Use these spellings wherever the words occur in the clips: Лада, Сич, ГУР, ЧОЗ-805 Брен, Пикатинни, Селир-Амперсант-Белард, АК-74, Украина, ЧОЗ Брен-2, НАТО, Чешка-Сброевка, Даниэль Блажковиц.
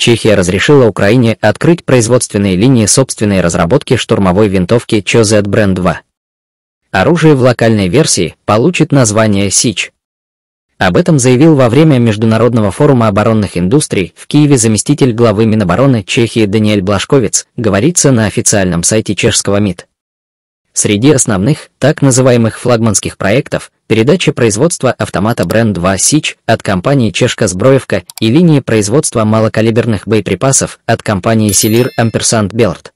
Чехия разрешила Украине открыть производственные линии собственной разработки штурмовой винтовки ЧЗ Брен-2. Оружие в локальной версии получит название «Сич». Об этом заявил во время Международного форума оборонных индустрий в Киеве заместитель главы Минобороны Чехии Даниэль Блажковиц, говорится на официальном сайте чешского МИД. Среди основных, так называемых флагманских проектов, передача производства автомата Брен-2 «Сич» от компании «Чешка-Сброевка» и линии производства малокалиберных боеприпасов от компании «Селир-Амперсант-Белард».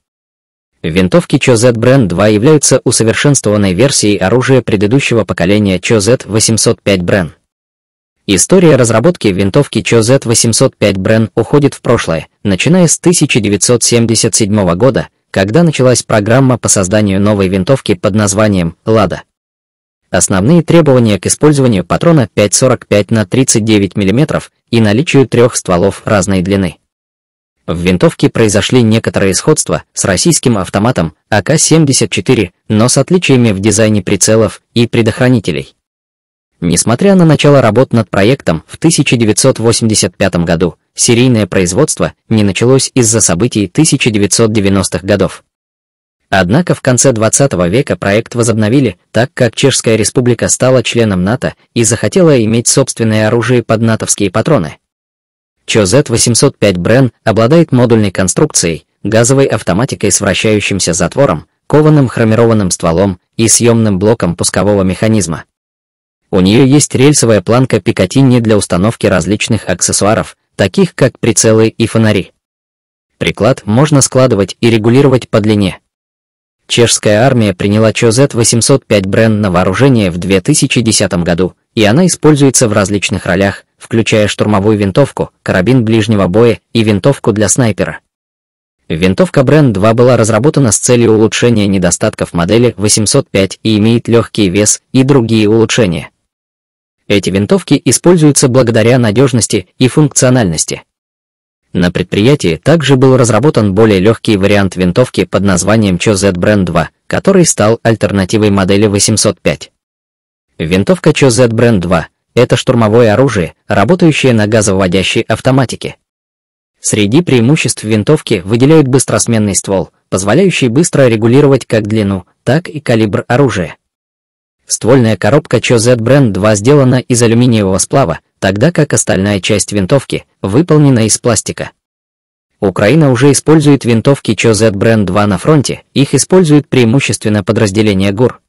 Винтовки ЧОЗ Брен-2 являются усовершенствованной версией оружия предыдущего поколения ЧОЗ-805 Брен. История разработки винтовки ЧОЗ-805 Брен уходит в прошлое, начиная с 1977 года, когда началась программа по созданию новой винтовки под названием «Лада». Основные требования к использованию патрона 5,45 на 39 мм и наличию трех стволов разной длины. В винтовке произошли некоторые сходства с российским автоматом АК-74, но с отличиями в дизайне прицелов и предохранителей. Несмотря на начало работ над проектом в 1985 году, серийное производство не началось из-за событий 1990-х годов. Однако в конце 20 века проект возобновили, так как Чешская Республика стала членом НАТО и захотела иметь собственное оружие под натовские патроны. ЧОЗ-805 Брен обладает модульной конструкцией, газовой автоматикой с вращающимся затвором, кованым хромированным стволом и съемным блоком пускового механизма. У нее есть рельсовая планка Пикатинни для установки различных аксессуаров, таких как прицелы и фонари. Приклад можно складывать и регулировать по длине. Чешская армия приняла ЧОЗ-805 Брен на вооружение в 2010 году, и она используется в различных ролях, включая штурмовую винтовку, карабин ближнего боя и винтовку для снайпера. Винтовка Брен-2 была разработана с целью улучшения недостатков модели 805 и имеет легкий вес и другие улучшения. Эти винтовки используются благодаря надежности и функциональности. На предприятии также был разработан более легкий вариант винтовки под названием ЧОЗ Брен-2, который стал альтернативой модели 805. Винтовка ЧОЗ Брен-2 – это штурмовое оружие, работающее на газоводящей автоматике. Среди преимуществ винтовки выделяют быстросменный ствол, позволяющий быстро регулировать как длину, так и калибр оружия. Ствольная коробка ЧОЗ Брен-2 сделана из алюминиевого сплава, тогда как остальная часть винтовки выполнена из пластика. Украина уже использует винтовки ЧОЗ Брен-2 на фронте, их используют преимущественно подразделения ГУР.